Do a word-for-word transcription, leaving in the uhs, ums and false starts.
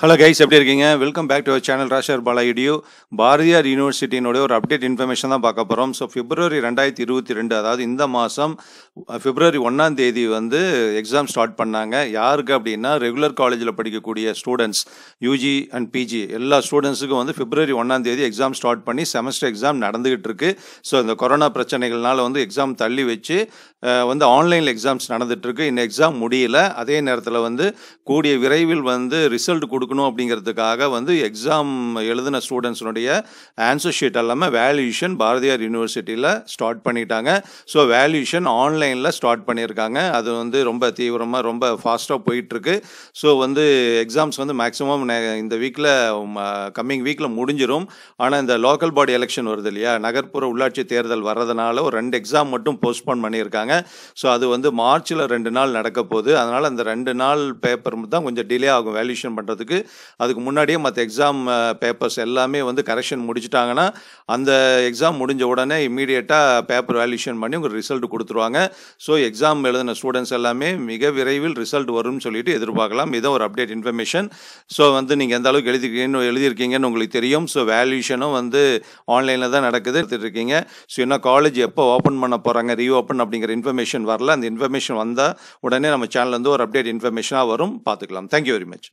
Hello guys, welcome back to our channel Rajasekar Bala Edu. Bharathiar University node or update information da paakaporam. So February twenty twenty-two adhaadu indha maasam February first theedi vandu exam start pannanga. Yaarukku appadina regular college la padikkudiya students U G and P G ella students ku vandu February first theedi exam start panni semester exam nadandukittirukku. So indha corona prachanigalnaala vandu exam thalli vechi vandu online exams nadandukittirukku. In exam mudiyala adhe nerathila vandu koodiya viraivil vandu result அப்படிங்கிறதுக்காக வந்து exam எழுதின students உடைய answer sheet எல்லாமே valuation Bharathiar யூனிவர்சிட்டியில் start பண்ணிட்டாங்க. So valuation ஆன்லைனில் start பண்ணியிருக்காங்க. அது வந்து ரொம்ப தீவிரமாக ரொம்ப ஃபாஸ்ட்டாக போயிட்டுருக்கு. ஸோ வந்து எக்ஸாம்ஸ் வந்து மேக்ஸிமம் இந்த வீக்கில் கம்மிங் வீக்கில் முடிஞ்சிடும். ஆனால் இந்த லோக்கல் பாடி எலெக்ஷன் வருது இல்லையா, நகர்ப்புற உள்ளாட்சி தேர்தல் வர்றதுனால ஒரு ரெண்டு எக்ஸாம் மட்டும் போஸ்ட்போன் பண்ணியிருக்காங்க. ஸோ அது வந்து மார்ச்சில் ரெண்டு நாள் நடக்க போகுது. அதனால் அந்த ரெண்டு நாள் பேப்பர் தான் கொஞ்சம் டிலே ஆகும் வேல்யூஷன் பண்ணுறதுக்கு. அதுக்கு முன்னாடியே மற்ற எக்ஸாம் பேப்பர்ஸ் எல்லாமே வந்து கரெக்ஷன் முடிச்சுட்டாங்கன்னா அந்த எக்ஸாம் முடிஞ்ச உடனே இமீடியட்டாக பேப்பர் வேல்யூஷன் பண்ணி உங்களுக்கு ரிசல்ட் கொடுத்துருவாங்க. ஸோ எக்ஸாம் எழுதின ஸ்டூடெண்ட்ஸ் எல்லாமே மிக விரைவில் ரிசல்ட் வரும்னு சொல்லிட்டு எதிர்பார்க்கலாம். இதான் ஒரு அப்டேட் இன்ஃபர்மேஷன். ஸோ வந்து நீங்கள் எந்த அளவுக்கு எழுதி எழுதியிருக்கீங்கன்னு உங்களுக்கு தெரியும். ஸோ வேல்யூஷனும் வந்து ஆன்லைனில் தான் நடக்குது எடுத்துகிட்ருக்கீங்க. ஸோ இன்னும் காலேஜ் எப்போ ஓப்பன் பண்ண போகிறாங்க ரீ ஓப்பன் அப்படிங்கிற இன்ஃபர்மேஷன் வரல. அந்த இன்ஃபர்மேஷன் வந்தால் உடனே நம்ம சேனல் வந்து ஒரு அப்டேட் இன்ஃபர்மேஷனாக வரும், பார்த்துக்கலாம். Thank you very much.